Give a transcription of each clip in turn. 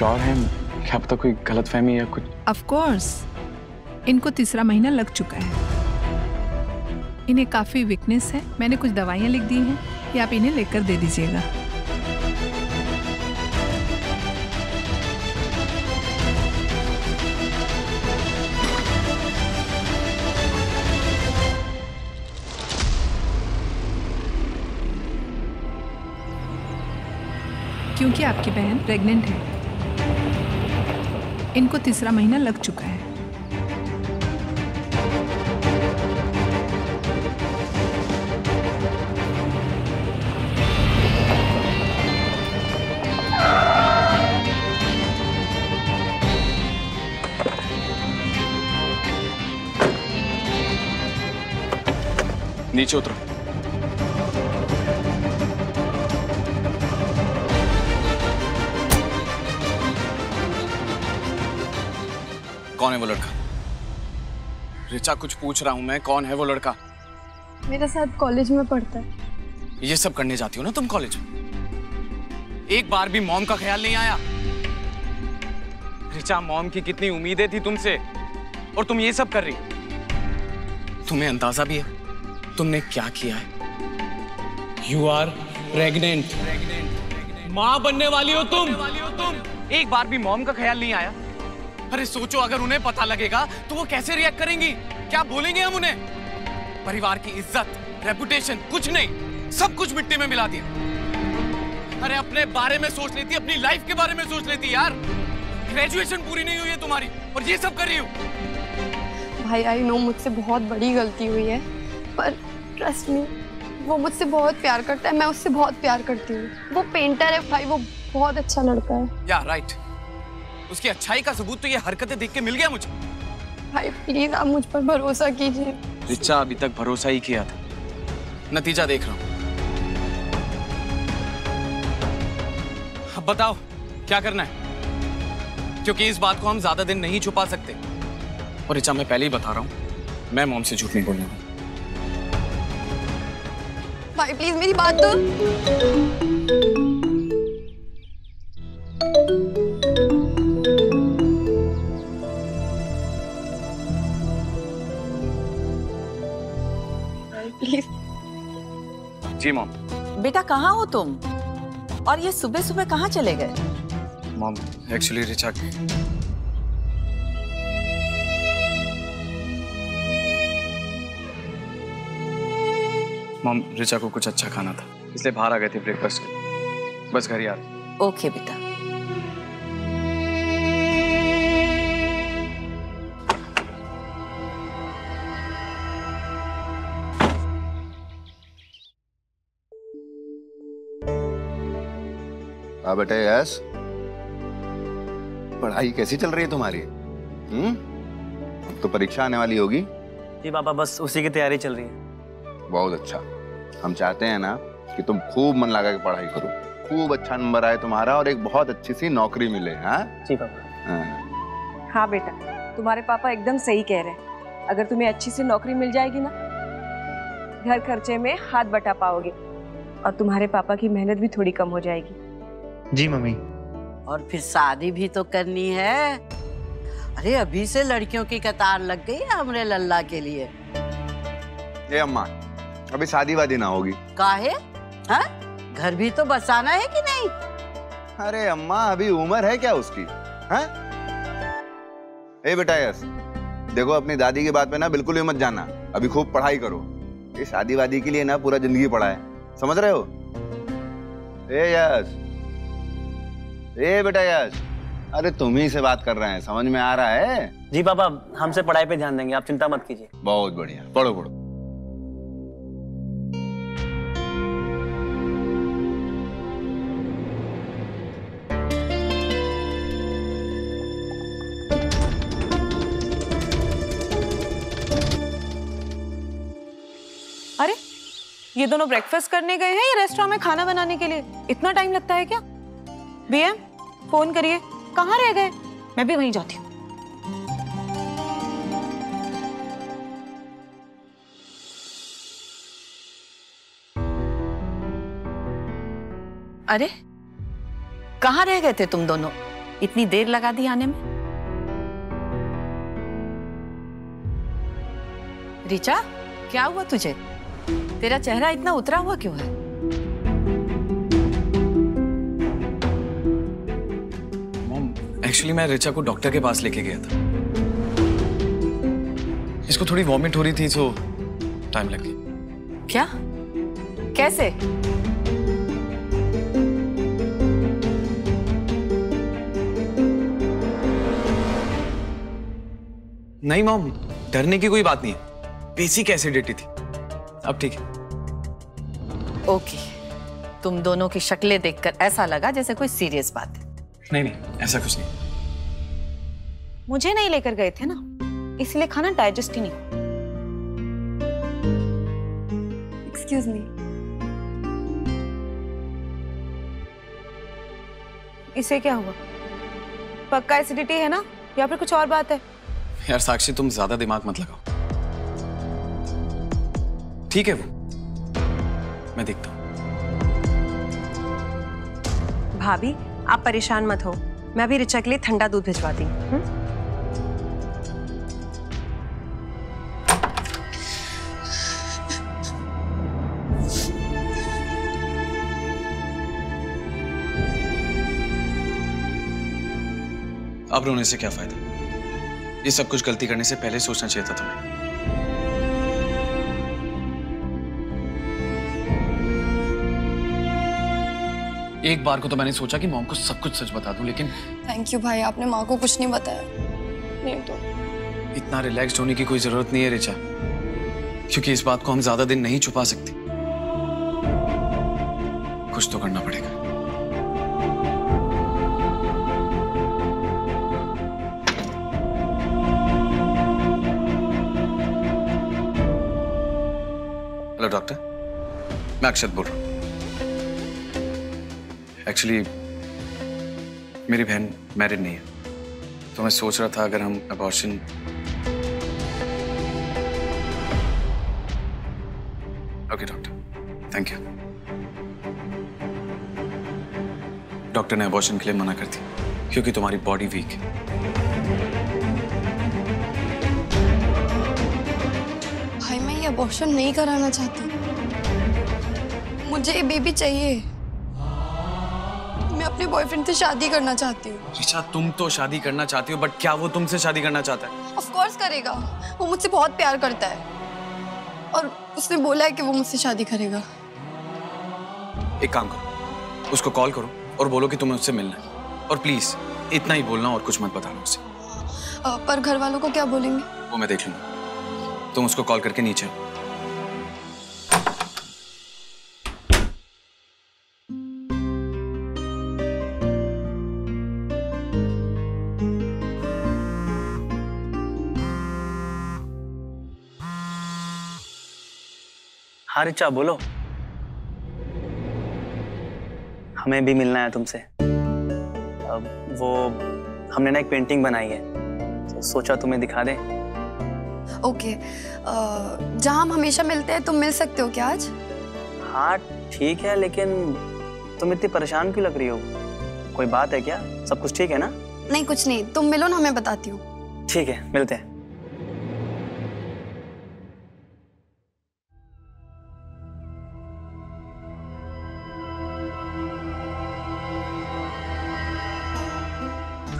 Sure हैं? क्या पता कोई गलतफहमी या कुछ। ऑफ कोर्स, इनको तीसरा महीना लग चुका है, इन्हें काफी वीकनेस है। मैंने कुछ दवाइयाँ लिख दी हैं, ये आप इन्हें लेकर दे दीजिएगा। क्योंकि आपकी बहन प्रेग्नेंट है, इनको तीसरा महीना लग चुका है। नीचे उतरो। कौन है वो लड़का? रिचा, कुछ पूछ रहा हूँ मैं, कौन है वो लड़का? मेरे साथ कॉलेज में पढ़ता है। ये सब करने जाती हो ना तुम कॉलेज? एक बार भी मॉम का ख्याल नहीं आया? रिचा, मॉम की कितनी उम्मीदें थी तुमसे और तुम ये सब कर रही। तुम्हें अंदाजा भी है तुमने क्या किया है? यू आर प्रेग्नेंट, माँ बनने वाली हो तुम। एक बार भी मॉम का ख्याल नहीं आया? अरे सोचो, अगर उन्हें पता लगेगा तो वो कैसे रिएक्ट करेंगी, क्या बोलेंगे हम उन्हें? परिवार की इज्जत, रेपुटेशन, कुछ नहीं, सब कुछ मिट्टी में मिला दिया। अरे अपने बारे में सोच लेती, अपनी लाइफ के बारे में सोच लेती यार। ग्रेजुएशन पूरी नहीं हुई है तुम्हारी और ये सब कर रही हो। भाई आई नो मुझसे बहुत बड़ी गलती हुई है, पर ट्रस्ट मी, वो मुझसे बहुत प्यार करता है, मैं उससे बहुत प्यार करती हूँ। वो पेंटर है भाई, वो बहुत अच्छा लड़का है। या राइट, उसकी अच्छाई का सबूत तो ये हरकतें देख के मिल गया मुझे। भाई प्लीज आप मुझ पर भरोसा कीजिए। रिचा, अभी तक भरोसा ही किया था, नतीजा देख रहा हूँ। अब बताओ क्या करना है, क्योंकि इस बात को हम ज्यादा दिन नहीं छुपा सकते। और रिचा, मैं पहले ही बता रहा हूँ, मैं मॉम से झूठ नहीं बोलने वाला। भाई प्लीज मेरी बात तो। जी मॉम। बेटा कहाँ हो तुम, और ये सुबह सुबह कहाँ चले गए? Mom actually Richa, mom Richa को कुछ अच्छा खाना था, इसलिए बाहर आ गए थे ब्रेकफास्ट के, बस घर ही आ रहे। ओके बेटा। हाँ बेटा यश, पढ़ाई कैसी चल रही है तुम्हारी? तो परीक्षा आने वाली होगी। जी पापा, बस उसी की तैयारी चल रही है। बहुत अच्छा, हम चाहते हैं ना कि तुम खूब मन लगा के पढ़ाई करो, खूब अच्छा नंबर आए तुम्हारा और एक बहुत अच्छी सी नौकरी मिले। हाँ जी पापा। हाँ बेटा, तुम्हारे पापा एकदम सही कह रहे हैं। अगर तुम्हें अच्छी सी नौकरी मिल जाएगी ना, घर खर्चे में हाथ बटा पाओगे और तुम्हारे पापा की मेहनत भी थोड़ी कम हो जाएगी। जी मम्मी। और फिर शादी भी तो करनी है। अरे अभी से लड़कियों की कतार लग गई है हमरे लल्ला के लिए। ए अम्मा, अभी शादी वादी ना होगी। काहे? हाँ? घर भी तो बसाना है कि नहीं? अरे अम्मा, अभी उम्र है क्या उसकी? हाँ? ए बेटा यस, देखो अपनी दादी की बात पे ना बिल्कुल भी मत जाना। अभी खूब पढ़ाई करो, ये शादी वादी के लिए ना पूरा जिंदगी पड़ा है, समझ रहे हो? ए यस, ए बेटा यश, अरे तुम ही से बात कर रहे हैं, समझ में आ रहा है? जी पापा, हम से पढ़ाई पे ध्यान देंगे, आप चिंता मत कीजिए। बहुत बढ़िया, पढ़ो पढ़ो। अरे ये दोनों ब्रेकफास्ट करने गए हैं या रेस्टोरेंट में खाना बनाने के लिए? इतना टाइम लगता है क्या? भैया फोन करिए, कहाँ रह गए? मैं भी वहीं जाती हूँ। अरे कहाँ रह गए थे तुम दोनों? इतनी देर लगा दी आने में? रिचा, क्या हुआ तुझे? तेरा चेहरा इतना उतरा हुआ क्यों है? मॉम, एक्चुअली मैं रिचा को डॉक्टर के पास लेके गया था। इसको थोड़ी वॉमिट हो रही थी तो टाइम लग गया। क्या? कैसे? नहीं मॉम, डरने की कोई बात नहीं है। बेसिक एसिडिटी थी, अब ठीक है। ओके, तुम दोनों की शक्लें देखकर ऐसा लगा जैसे कोई सीरियस बात है। नहीं नहीं, ऐसा कुछ नहीं। मुझे नहीं लेकर गए थे ना, इसलिए खाना डाइजेस्ट ही नहीं। एक्सक्यूज मी, इसे क्या हुआ? पक्का एसिडिटी है ना या फिर कुछ और बात है? यार साक्षी, तुम ज्यादा दिमाग मत लगाओ। ठीक है, वो मैं देखता हूँ। भाभी आप परेशान मत हो, मैं अभी रिचा के लिए ठंडा दूध भिजवाती हूँ। अब रोने से क्या फायदा? ये सब कुछ गलती करने से पहले सोचना चाहिए था तुम्हें। एक बार को तो मैंने सोचा कि मॉम को सब कुछ सच बता दूं, लेकिन थैंक यू भाई, आपने माँ को कुछ नहीं बताया। नहीं तो इतना रिलैक्स होने की कोई जरूरत नहीं है रिचा, क्योंकि इस बात को हम ज्यादा दिन नहीं छुपा सकते। कुछ तो करना पड़ेगा। हेलो डॉक्टर, मैं अक्षत बोल रहा हूँ। एक्चुअली मेरी बहन मैरिड नहीं है, तो मैं सोच रहा था अगर हम abortion okay doctor, thank you. Doctor ने अबॉर्शन के लिए मना कर दी क्योंकि तुम्हारी बॉडी वीक है। भाई मैं ये अबॉर्शन नहीं कराना चाहती, मुझे ये बेबी चाहिए। मैं अपने बॉयफ्रेंड से शादी करना चाहती हूँ। रिचा, तुम तो शादी करना चाहती हो, बट क्या वो तुमसे शादी करना चाहता है? ऑफ कोर्स करेगा, वो मुझसे बहुत प्यार करता है और उसने बोला है कि वो मुझसे शादी करेगा। एक काम करो, उसको कॉल करो और बोलो कि तुम्हें उससे मिलना है, और प्लीज इतना ही बोलना और कुछ मत बताना उसे। पर घर वालों को क्या बोलेंगे? वो मैं देख लूंगा, तुम उसको कॉल करके नीचे। हाँ रिचा बोलो, हमें भी मिलना है तुमसे। अब वो हमने ना एक पेंटिंग बनाई है तो सोचा तुम्हें दिखा दें। ओके, जहाँ हम हमेशा मिलते हैं, तुम मिल सकते हो क्या आज? हाँ ठीक है, लेकिन तुम इतनी परेशान क्यों लग रही हो? कोई बात है क्या? सब कुछ ठीक है ना? नहीं कुछ नहीं, तुम मिलो ना, हमें बताती हूँ। ठीक है, मिलते हैं।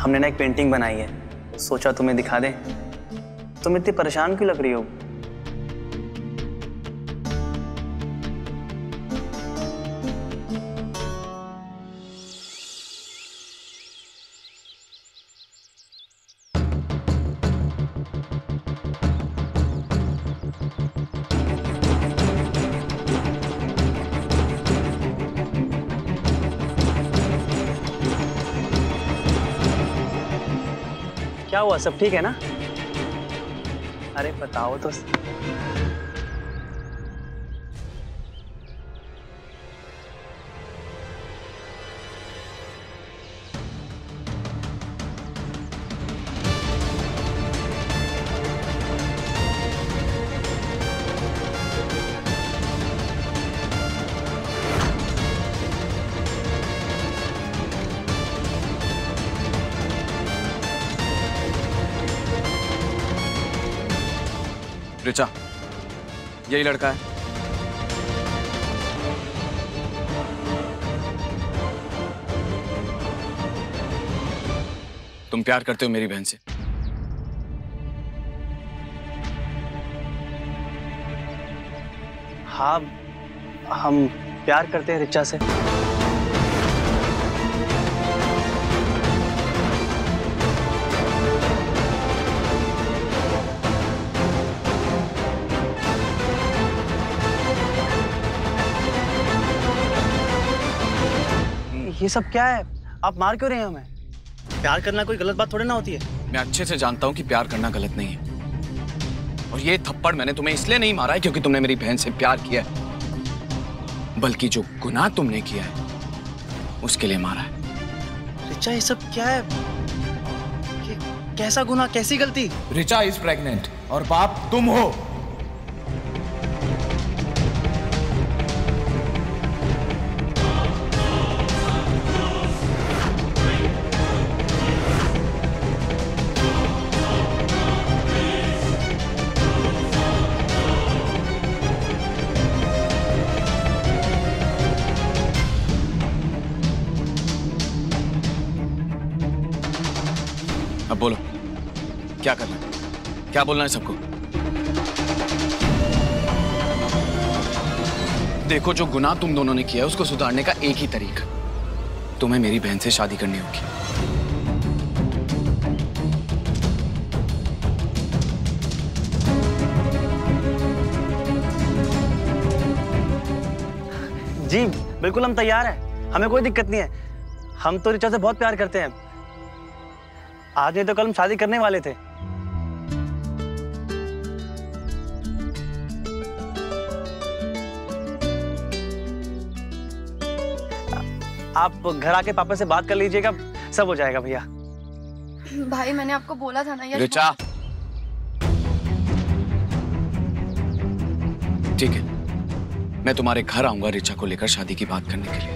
हमने ना एक पेंटिंग बनाई है, सोचा तुम्हें दिखा दें। तुम इतनी परेशान क्यों लग रही हो? क्या हुआ, सब ठीक है ना? अरे बताओ तो। रिचा, यही लड़का है। तुम प्यार करते हो मेरी बहन से। हाँ, हम प्यार करते हैं रिचा से। ये सब क्या है? आप मार क्यों रहे हैं हमें? प्यार करना कोई गलत बात थोड़ी ना होती है। मैं अच्छे से जानता हूँ कि प्यार करना गलत नहीं है। और ये थप्पड़ मैंने तुम्हें इसलिए नहीं मारा है क्योंकि तुमने मेरी बहन से प्यार किया है, बल्कि जो गुनाह तुमने किया है उसके लिए मारा है। रिचा, ये सब क्या है? कैसा गुनाह, कैसी गलती? रिचा इज प्रेग्नेंट और बाप तुम हो। बोलो, क्या करना है, क्या बोलना है सबको? देखो, जो गुनाह तुम दोनों ने किया है उसको सुधारने का एक ही तरीका, तुम्हें मेरी बहन से शादी करनी होगी। जी बिल्कुल, हम तैयार हैं, हमें कोई दिक्कत नहीं है। हम तो रिचा से बहुत प्यार करते हैं। आज नहीं तो कल हम शादी करने वाले थे। आप घर आके पापा से बात कर लीजिएगा, सब हो जाएगा। भैया भाई, मैंने आपको बोला था ना। यार रिचा, ठीक है, मैं तुम्हारे घर आऊंगा रिचा को लेकर शादी की बात करने के लिए।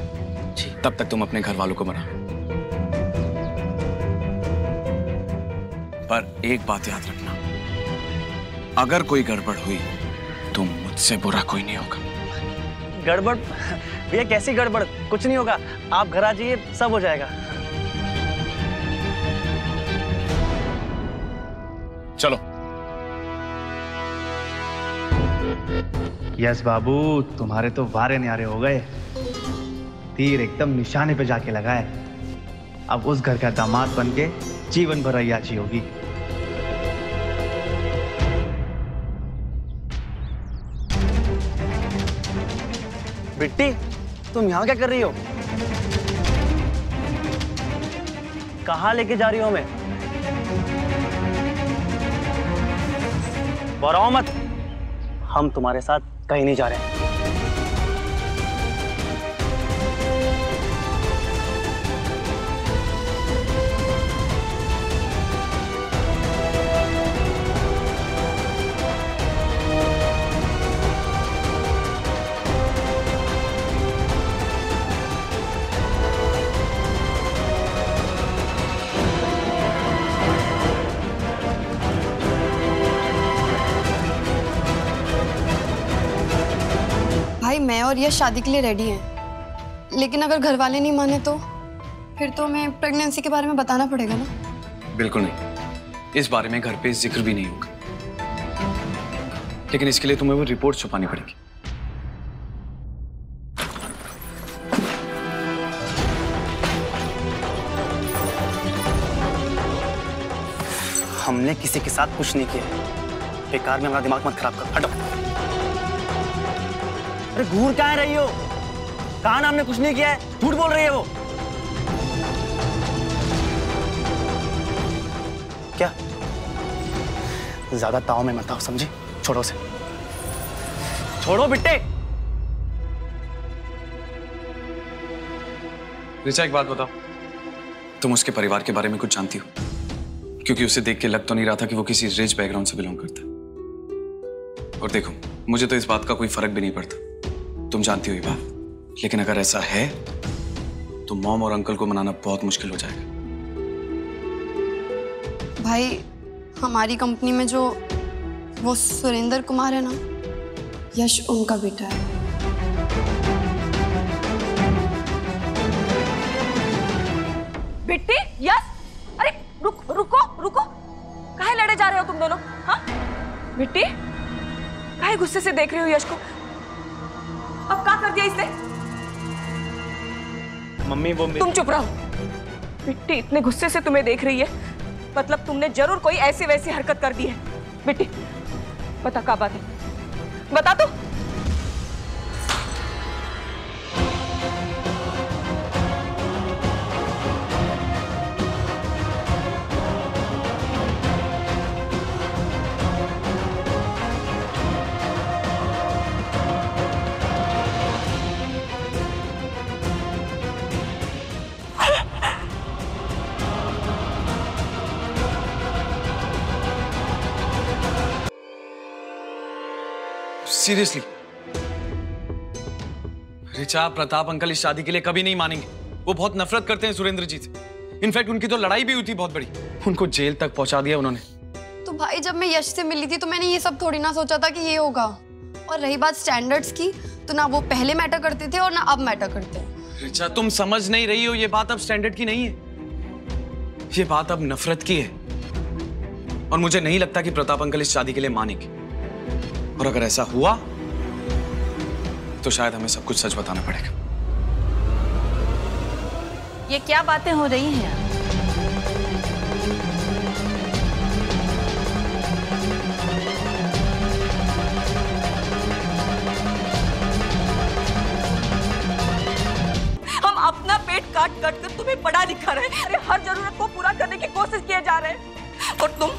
जी, तब तक तुम अपने घर वालों को मनाओ। पर एक बात याद रखना, अगर कोई गड़बड़ हुई तो मुझसे बुरा कोई नहीं होगा। गड़बड़? ये कैसी गड़बड़? कुछ नहीं होगा, आप घर आ जाइए, सब हो जाएगा। चलो। यस बाबू, तुम्हारे तो वारे न्यारे हो गए, तीर एकदम निशाने पे जाके लगाए। अब उस घर का दामाद बन के जीवन भर अयाची होगी। बिट्टी, तुम यहाँ क्या कर रही हो? कहाँ लेके जा रही हो हमें? बराओ मत, हम तुम्हारे साथ कहीं नहीं जा रहे हैं। मैं और यश शादी के लिए रेडी हैं, लेकिन अगर घर वाले नहीं माने तो फिर तो मैं प्रेगनेंसी के बारे में बताना पड़ेगा ना? बिल्कुल नहीं, इस बारे में घर पे जिक्र भी नहीं होगा। लेकिन इसके लिए तुम्हें वो रिपोर्ट छुपानी पड़ेगी। हमने किसी के साथ कुछ नहीं किया। बेकार में हमारा दिमाग मत खराब कर। हटो। अरे घूर कहाँ रही हो? कहा ना हमने कुछ नहीं किया है, झूठ बोल रही है वो। क्या ज्यादा ताव में मत आओ, समझी? छोड़ो से, छोड़ो बिट्टे। रिचा, एक बात बताओ, तुम उसके परिवार के बारे में कुछ जानती हो? क्योंकि उसे देख के लग तो नहीं रहा था कि वो किसी रिच बैकग्राउंड से बिलोंग करता है। और देखो, मुझे तो इस बात का कोई फर्क भी नहीं पड़ता, तुम जानती हो ये बात। लेकिन अगर ऐसा है तो मॉम और अंकल को मनाना बहुत मुश्किल हो जाएगा। भाई, हमारी कंपनी में जो वो सुरेंद्र कुमार है ना, यश उनका बेटा है। बिट्टी, यश, अरे रुको, काहे लड़े जा रहे हो तुम दोनों? हाँ बिट्टी, काहे गुस्से से देख रहे हो यश को? अब क्या कर दिया इसने? मम्मी वो तुम चुप रहो। बिट्टी इतने गुस्से से तुम्हें देख रही है, मतलब तुमने जरूर कोई ऐसी वैसी हरकत कर दी है। बिट्टी बता क्या बात है, बता तो। सीरियसली रिचा, प्रताप अंकल इस शादी के लिए कभी नहीं मानेंगे। वो बहुत नफरत करते हैं सुरेंद्र जी से। इनफैक्ट उनकी तो लड़ाई भी हुई थी बहुत बड़ी, उनको जेल तक पहुंचा दिया उन्होंने। तो भाई जब मैं यश से मिली थी तो मैंने ये सब थोड़ी ना सोचा था कि ये होगा। और रही बात स्टैंडर्ड्स की, तो ना वो पहले मैटर करते थे और ना अब मैटर करते हैं। रिचा तुम समझ नहीं रही हो, ये बात अब स्टैंडर्ड की नहीं है, ये बात अब नफरत की है। और मुझे नहीं लगता कि प्रताप अंकल इस शादी के लिए मानेंगे, और अगर ऐसा हुआ तो शायद हमें सब कुछ सच बताना पड़ेगा। ये क्या बातें हो रही हैं? हम अपना पेट काट काट कर तुम्हें पढ़ा लिखा रहे हैं, अरे हर जरूरत को पूरा करने की कोशिश किए जा रहे हैं, और तुम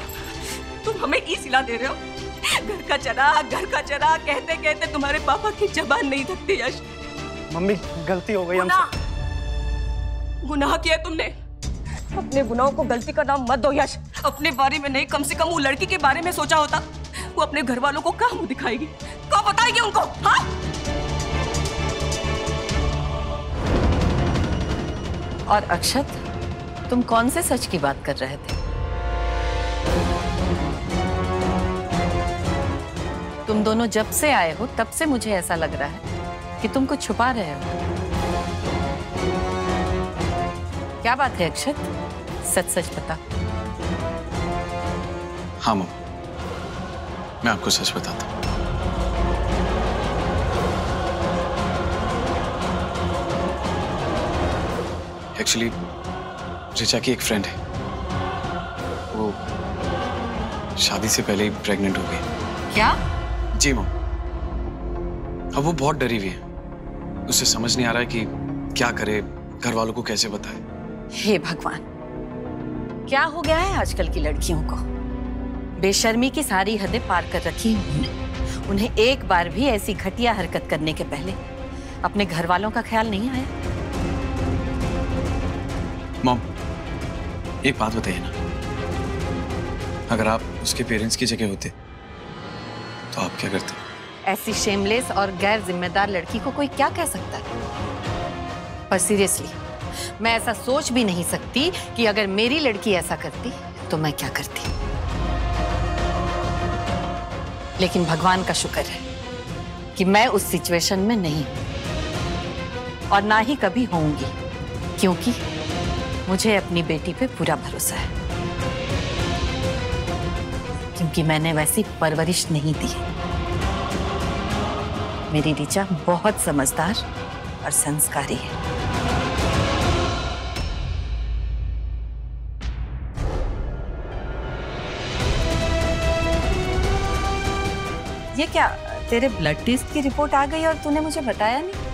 हमें ई सिला दे रहे हो। घर का चरा कहते कहते तुम्हारे पापा की जबान नहीं थकती। यश मम्मी गलती हो गई, हमसे गुनाह किया तुमने। अपने गुनाहों को गलती का नाम मत दो यश। अपने बारे में नहीं, कम से कम वो लड़की के बारे में सोचा होता। वो अपने घर वालों को क्या मुंह दिखाएगी, क्या बताएगी उनको? हाँ और अक्षत, तुम कौन से सच की बात कर रहे थे? तुम दोनों जब से आए हो तब से मुझे ऐसा लग रहा है कि तुम कुछ छुपा रहे हो। क्या बात है अक्षत, सच सच बता। हाँ मम, मैं आपको सच बताता हूँ। एक्चुअली रिचा की एक फ्रेंड है, वो शादी से पहले ही प्रेग्नेंट हो गई। क्या? जी मम। अब वो बहुत डरी हुई है, उसे समझ नहीं आ रहा है कि क्या करे, घर वालों को कैसे बताए। हे भगवान, क्या हो गया है आजकल की लड़कियों को? बेशर्मी की सारी हदें पार कर रखी है उन्हें। उन्हें एक बार भी ऐसी घटिया हरकत करने के पहले अपने घर वालों का ख्याल नहीं आया। मम एक बात बताइए ना, अगर आप उसके पेरेंट्स की जगह होते तो आप क्या करते? ऐसी शेमलेस और गैर जिम्मेदार लड़की को कोई क्या कह सकता है? पर सीरियसली मैं ऐसा सोच भी नहीं सकती कि अगर मेरी लड़की ऐसा करती तो मैं क्या करती। लेकिन भगवान का शुक्र है कि मैं उस सिचुएशन में नहीं हूं और ना ही कभी होऊंगी, क्योंकि मुझे अपनी बेटी पे पूरा भरोसा है, क्योंकि मैंने वैसी परवरिश नहीं दी है। मेरी रिचा बहुत समझदार और संस्कारी है। ये क्या, तेरे ब्लड टेस्ट की रिपोर्ट आ गई और तूने मुझे बताया नहीं?